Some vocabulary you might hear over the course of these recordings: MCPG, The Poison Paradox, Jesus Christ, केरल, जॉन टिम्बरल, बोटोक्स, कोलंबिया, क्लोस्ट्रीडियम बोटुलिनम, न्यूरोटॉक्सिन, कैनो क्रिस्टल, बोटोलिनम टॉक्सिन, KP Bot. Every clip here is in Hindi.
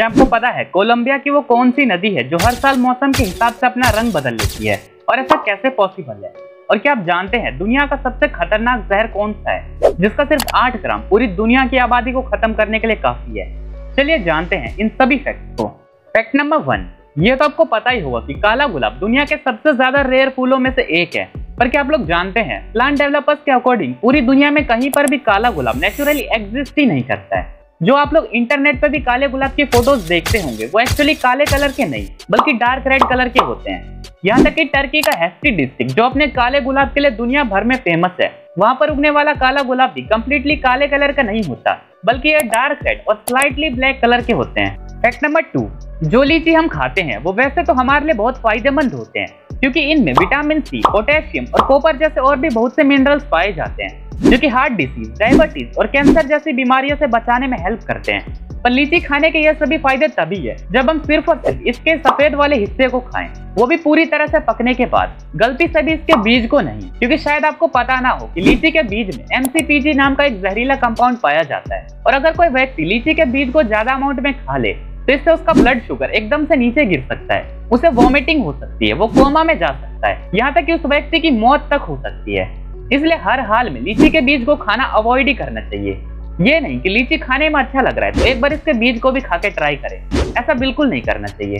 क्या आपको पता है कोलंबिया की वो कौन सी नदी है जो हर साल मौसम के हिसाब से अपना रंग बदल लेती है, और ऐसा कैसे पॉसिबल है? और क्या आप जानते हैं दुनिया का सबसे खतरनाक जहर कौन सा है, जिसका सिर्फ 8 ग्राम पूरी दुनिया की आबादी को खत्म करने के लिए काफी है? चलिए जानते हैं इन सभी फैक्ट्स को। फैक्ट नंबर 1, ये तो आपको पता ही होगा कि काला गुलाब दुनिया के सबसे ज्यादा रेयर फूलों में से एक है, पर क्या आप लोग जानते हैं प्लांट डेवलपर्स के अकॉर्डिंग पूरी दुनिया में कहीं पर भी काला गुलाब नेचुरली एग्जिस्ट ही नहीं करता है। जो आप लोग इंटरनेट पर भी काले गुलाब की फोटोज देखते होंगे वो एक्चुअली काले कलर के नहीं बल्कि डार्क रेड कलर के होते हैं। यहाँ तक कि टर्की का हेस्टी डिस्ट्रिक्ट जो अपने काले गुलाब के लिए दुनिया भर में फेमस है, वहाँ पर उगने वाला काला गुलाब भी कम्प्लीटली काले कलर का नहीं होता बल्कि यह डार्क रेड और स्लाइटली ब्लैक कलर के होते हैं। फैक्ट नंबर 2, जो लीची हम खाते हैं वो वैसे तो हमारे लिए बहुत फायदेमंद होते हैं क्योंकि इनमें विटामिन सी, पोटेशियम और कॉपर जैसे और भी बहुत से मिनरल्स पाए जाते हैं जो कि हार्ट डिसीज, डायबिटीज और कैंसर जैसी बीमारियों से बचाने में हेल्प करते हैं। पर लीची खाने के ये सभी फायदे तभी है जब हम सिर्फ और सिर्फ इसके सफेद वाले हिस्से को खाएं, वो भी पूरी तरह से पकने के बाद, गलती से भी इसके बीज को नहीं, क्योंकि शायद आपको पता ना हो कि लीची के बीज में MCPG नाम का एक जहरीला कंपाउंड पाया जाता है, और अगर कोई व्यक्ति लीची के बीज को ज्यादा अमाउंट में खा ले तो इससे उसका ब्लड शुगर एकदम से नीचे गिर सकता है, उसे वॉमिटिंग हो सकती है, वो कोमा में जा सकता है, यहाँ तक कि उस व्यक्ति की मौत तक हो सकती है। इसलिए हर हाल में लीची के बीज को खाना अवॉइड ही करना चाहिए। ये नहीं कि लीची खाने में अच्छा लग रहा है तो एक बार इसके बीज को भी खा के ट्राई करें, ऐसा बिल्कुल नहीं करना चाहिए।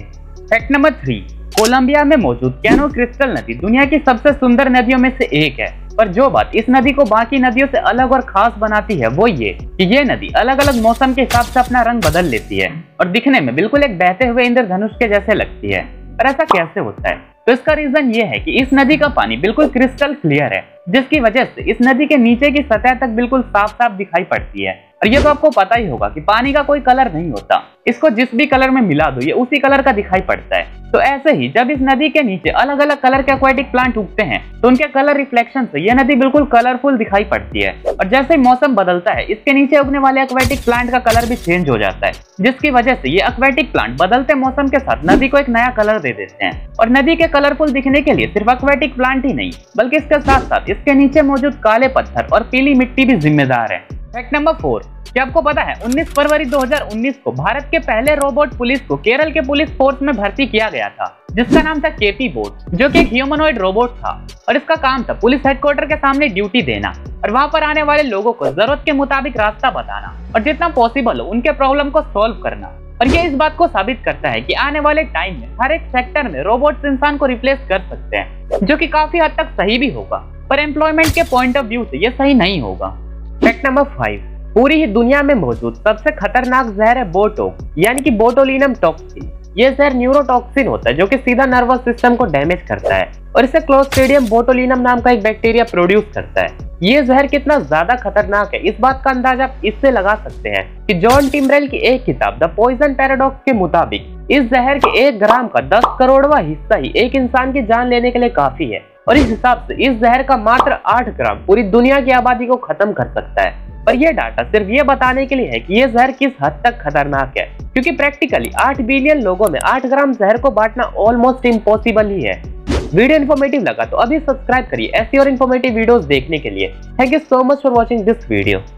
फैक्ट नंबर 3, कोलंबिया में मौजूद कैनो क्रिस्टल नदी दुनिया की सबसे सुंदर नदियों में से एक है, पर जो बात इस नदी को बाकी नदियों से अलग और खास बनाती है वो ये कि ये नदी अलग अलग मौसम के हिसाब से अपना रंग बदल लेती है और दिखने में बिल्कुल एक बहते हुए इंद्रधनुष के जैसे लगती है। पर ऐसा कैसे होता है? तो इसका रीजन ये है कि इस नदी का पानी बिल्कुल क्रिस्टल क्लियर है, जिसकी वजह से इस नदी के नीचे की सतह तक बिल्कुल साफ साफ दिखाई पड़ती है। और ये तो आपको पता ही होगा कि पानी का कोई कलर नहीं होता, इसको जिस भी कलर में मिला दो ये उसी कलर का दिखाई पड़ता है। तो ऐसे ही जब इस नदी के नीचे अलग अलग कलर के एक्वाटिक प्लांट उगते हैं तो उनके कलर रिफ्लेक्शन से ये नदी बिल्कुल कलरफुल दिखाई पड़ती है, और जैसे मौसम बदलता है इसके नीचे उगने वाले एक्वाटिक प्लांट का कलर भी चेंज हो जाता है, जिसकी वजह से ये एक्वाटिक प्लांट बदलते मौसम के साथ नदी को एक नया कलर दे देते हैं। और नदी के कलरफुल दिखने के लिए सिर्फ एक्वाटिक प्लांट ही नहीं बल्कि इसके साथ साथ इसके नीचे मौजूद काले पत्थर और पीली मिट्टी भी जिम्मेदार है। फैक्ट नंबर 4, क्या आपको पता है 19 फरवरी 2019 को भारत के पहले रोबोट पुलिस को केरल के पुलिस फोर्स में भर्ती किया गया था, जिसका नाम था KP बोट, जो कि एक ह्यूमनॉइड रोबोट था, और इसका काम था पुलिस हेडक्वार्टर के सामने ड्यूटी देना और वहां पर आने वाले लोगों को जरूरत के मुताबिक रास्ता बताना और जितना पॉसिबल हो उनके प्रॉब्लम को सॉल्व करना। और ये इस बात को साबित करता है कि आने वाले टाइम में हर एक सेक्टर में रोबोट्स इंसान को रिप्लेस कर सकते हैं, जो कि काफी हद तक सही भी होगा, पर एम्प्लॉयमेंट के पॉइंट ऑफ व्यू से ये सही नहीं होगा। फैक्ट नंबर 5, पूरी ही दुनिया में मौजूद सबसे खतरनाक जहर है बोटोक्स, यानी कि बोटोलिनम टॉक्सिन। ये जहर न्यूरोटॉक्सिन होता है जो कि सीधा नर्वस सिस्टम को डैमेज करता है, और इसे क्लोस्ट्रीडियम बोटुलिनम नाम का एक बैक्टीरिया प्रोड्यूस करता है। ये जहर कितना ज्यादा खतरनाक है इस बात का अंदाजा आप इससे लगा सकते हैं कि जॉन टिम्बरल की एक किताब द पॉइजन पैराडॉक्स के मुताबिक इस जहर के 1 ग्राम का 10 करोड़वा हिस्सा ही एक इंसान की जान लेने के लिए काफी है, और इस हिसाब से इस जहर का मात्र 8 ग्राम पूरी दुनिया की आबादी को खत्म कर सकता है। पर यह डाटा सिर्फ ये बताने के लिए है कि यह जहर किस हद तक खतरनाक है, क्योंकि प्रैक्टिकली 8 बिलियन लोगों में 8 ग्राम जहर को बांटना ऑलमोस्ट इम्पॉसिबल ही है। वीडियो इन्फॉर्मेटिव लगा तो अभी सब्सक्राइब करिए ऐसी और इन्फॉर्मेटिव वीडियोस देखने के लिए। Thank you so much for watching this video.